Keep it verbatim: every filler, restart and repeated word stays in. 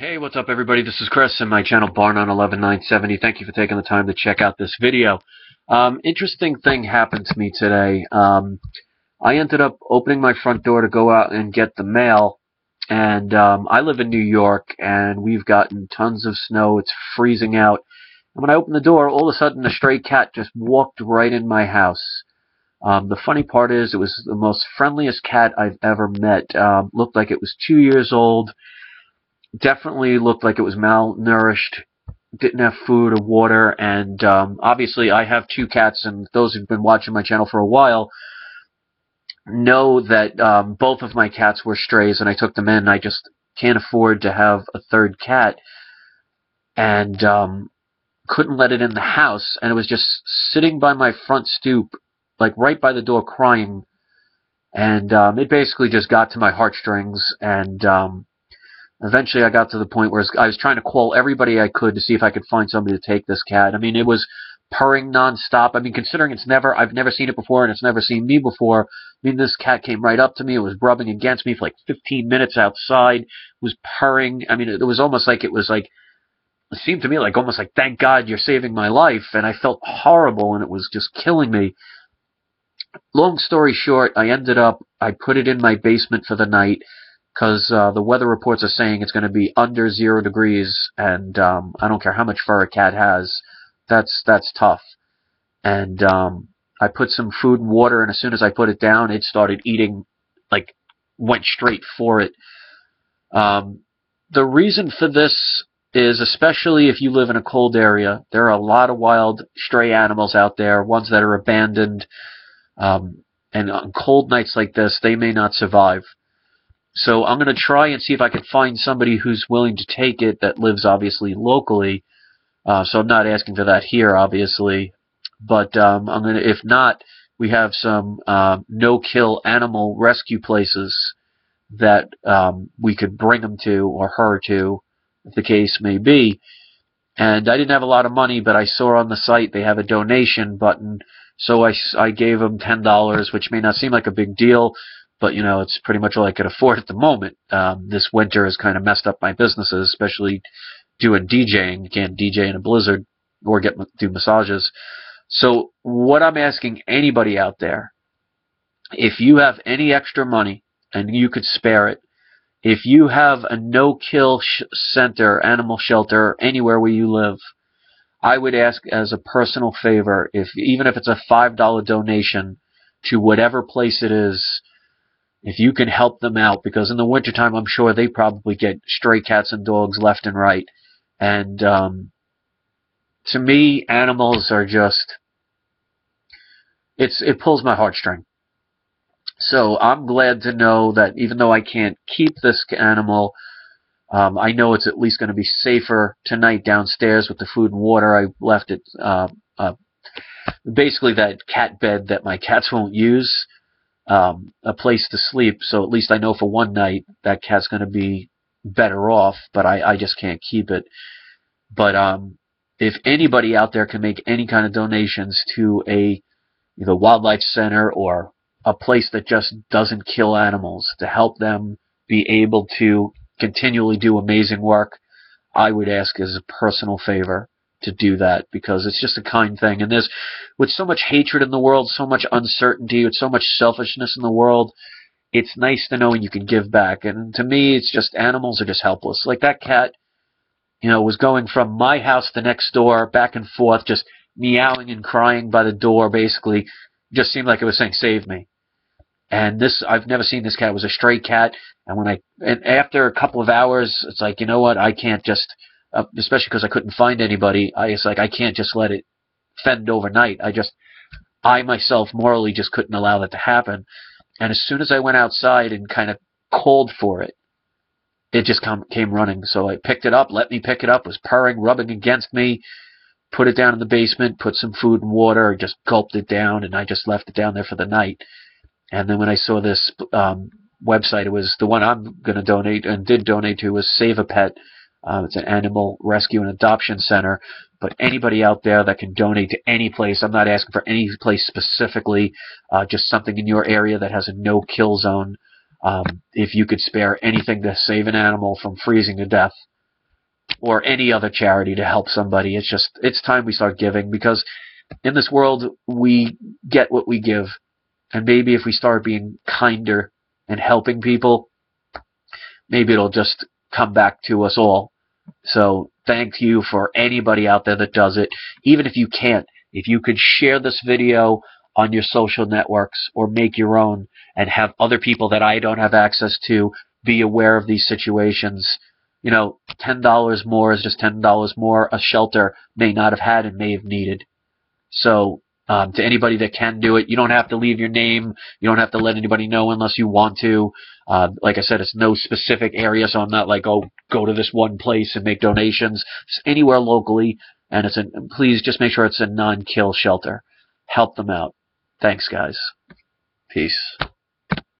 Hey, what's up everybody? This is Chris and my channel Barn on eleven nine seventy. Thank you for taking the time to check out this video. Um, interesting thing happened to me today. Um, I ended up opening my front door to go out and get the mail, and um, I live in New York and we've gotten tons of snow. It's freezing out. And when I opened the door, all of a sudden a stray cat just walked right in my house. Um, the funny part is it was the most friendliest cat I've ever met. Um, looked like it was two years old. Definitely looked like it was malnourished, didn't have food or water, and um, obviously I have two cats, and those who've been watching my channel for a while know that um, both of my cats were strays, and I took them in. I just can't afford to have a third cat, and um, couldn't let it in the house, and it was just sitting by my front stoop, like right by the door, crying, and um, it basically just got to my heartstrings, and um, eventually I got to the point where I was trying to call everybody I could to see if I could find somebody to take this cat. I mean, it was purring nonstop. I mean, considering it's never, I've never seen it before and it's never seen me before, I mean, this cat came right up to me. It was rubbing against me for like fifteen minutes outside. It was purring. I mean, it, it was almost like it was like, it seemed to me like almost like, thank God you're saving my life. And I felt horrible and it was just killing me. Long story short, I ended up, I put it in my basement for the night, because uh, the weather reports are saying it's going to be under zero degrees, and um, I don't care how much fur a cat has, that's that's tough. And um, I put some food and water, and as soon as I put it down, it started eating, like went straight for it. Um, the reason for this is, especially if you live in a cold area, there are a lot of wild stray animals out there, ones that are abandoned, um, and on cold nights like this, they may not survive. So I'm going to try and see if I can find somebody who's willing to take it that lives, obviously, locally. Uh, so I'm not asking for that here, obviously. But um, I'm going to, if not, we have some uh, no-kill animal rescue places that um, we could bring them to, or her to, if the case may be. And I didn't have a lot of money, but I saw on the site they have a donation button. So I, I gave them ten dollars, which may not seem like a big deal. But, you know, it's pretty much all I could afford at the moment. Um, this winter has kind of messed up my businesses, especially doing DJing. You can't D J in a blizzard or get do massages. So what I'm asking anybody out there, if you have any extra money and you could spare it, if you have a no-kill sh center, animal shelter, anywhere where you live, I would ask as a personal favor, if even if it's a five dollar donation to whatever place it is, if you can help them out, because in the wintertime, I'm sure they probably get stray cats and dogs left and right. And um, to me, animals are just, it's it pulls my heartstring. So I'm glad to know that even though I can't keep this animal, um, I know it's at least going to be safer tonight downstairs with the food and water. I left it uh, uh, basically that cat bed that my cats won't use. Um, a place to sleep, so at least I know for one night that cat's going to be better off, but I, I just can't keep it. But um, if anybody out there can make any kind of donations to a either wildlife center or a place that just doesn't kill animals to help them be able to continually do amazing work, I would ask as a personal favor to do that, because it's just a kind thing. And there's, with so much hatred in the world, so much uncertainty, with so much selfishness in the world, it's nice to know you can give back. And to me, it's just, animals are just helpless. Like that cat, you know, was going from my house to next door, back and forth, just meowing and crying by the door, basically. Just seemed like it was saying, save me. And this, I've never seen this cat. It was a stray cat. And when I, and after a couple of hours, it's like, you know what, I can't just, Uh, especially because I couldn't find anybody, I, it's like I can't just let it fend overnight. I just, I myself morally just couldn't allow that to happen. And as soon as I went outside and kind of called for it, it just come, came running. So I picked it up, let me pick it up, was purring, rubbing against me, put it down in the basement, put some food and water, just gulped it down, and I just left it down there for the night. And then when I saw this um, website, it was the one I'm going to donate and did donate to, was Save a Pet. Um, it's an animal rescue and adoption center, but anybody out there that can donate to any place, I'm not asking for any place specifically, uh, just something in your area that has a no-kill zone. Um, if you could spare anything to save an animal from freezing to death, or any other charity to help somebody. It's just, it's time we start giving, because in this world, we get what we give. And maybe if we start being kinder and helping people, maybe it'll just come back to us all. So thank you for anybody out there that does it. Even if you can't, if you could share this video on your social networks or make your own and have other people that I don't have access to be aware of these situations. You know, ten dollars more is just ten dollars more a shelter may not have had and may have needed. So um, to anybody that can do it, you don't have to leave your name. You don't have to let anybody know unless you want to. Uh, like I said, it's no specific area, so I'm not like, oh, go to this one place and make donations. It's anywhere locally, and it's a, please just make sure it's a non-kill shelter. Help them out. Thanks, guys. Peace.